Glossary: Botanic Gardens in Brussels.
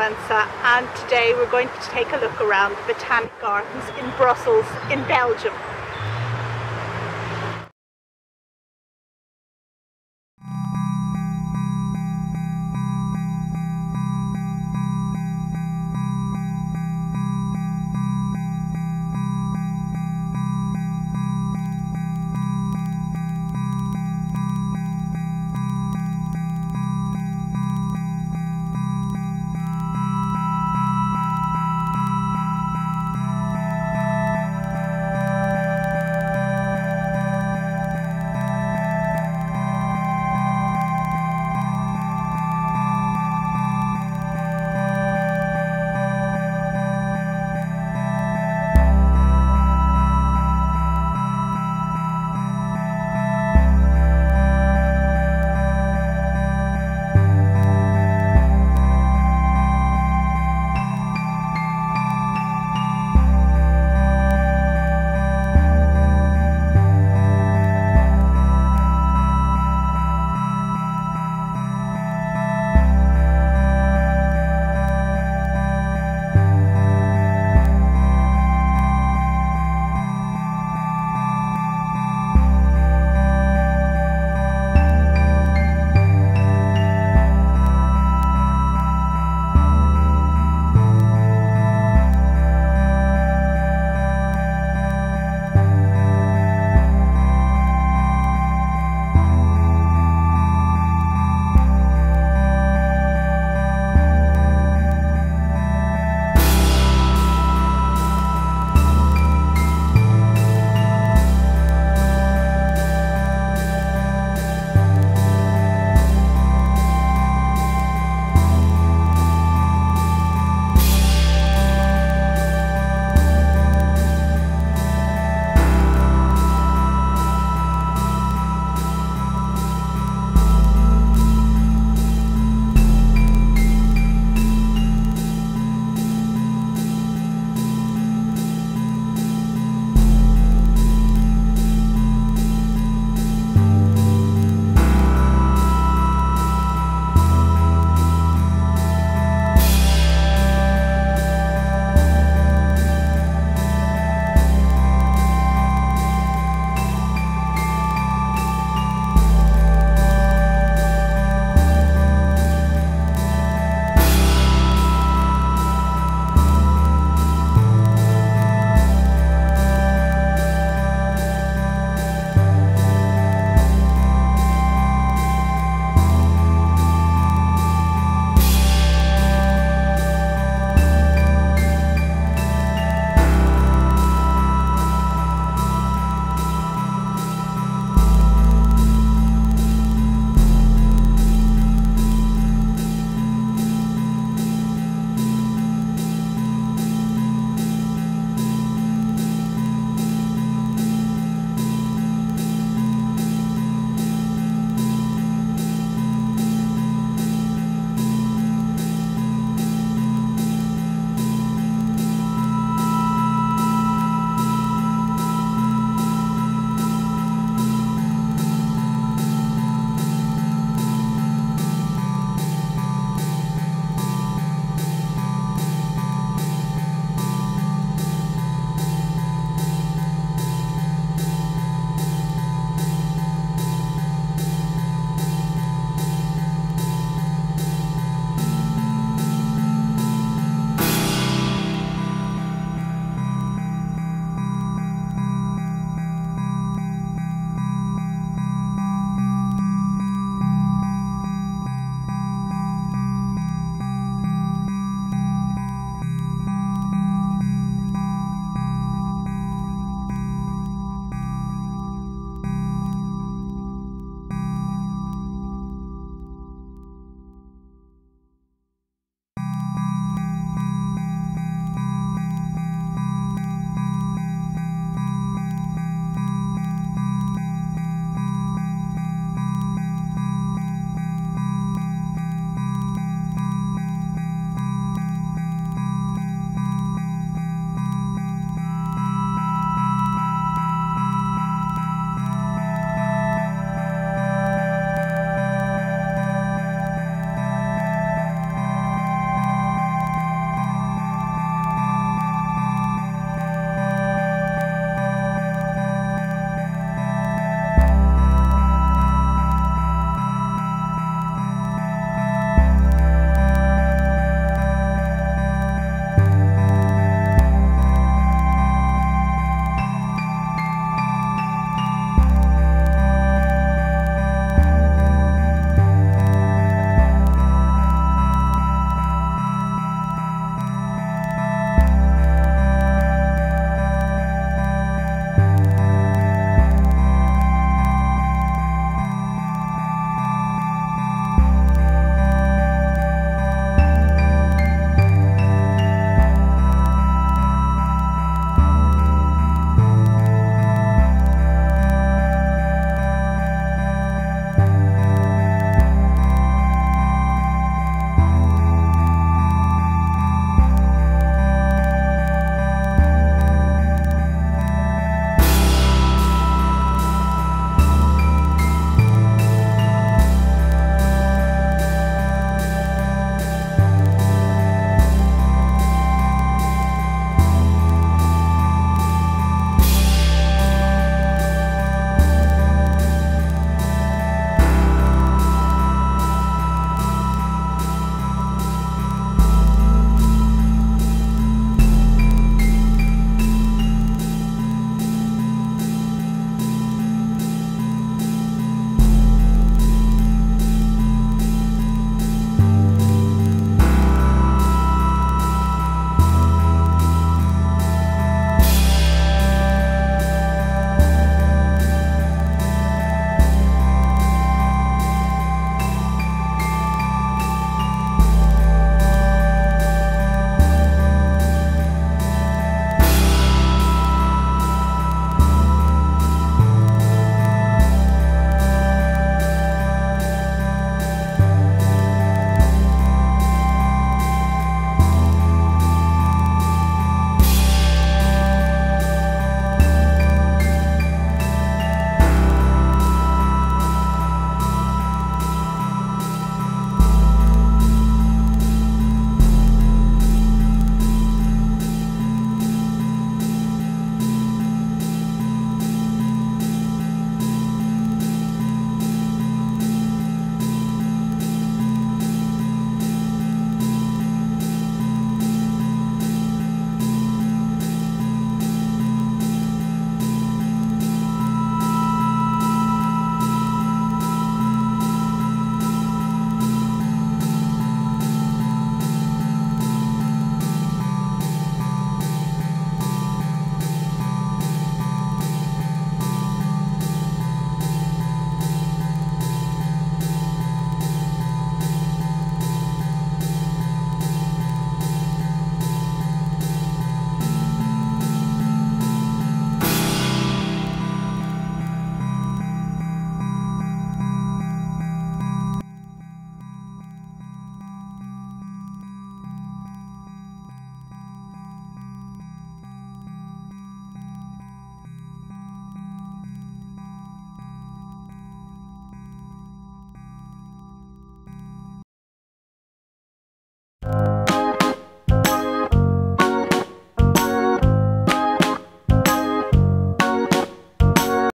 influenza, and today we're going to take a look around the Botanic Gardens in Brussels in Belgium.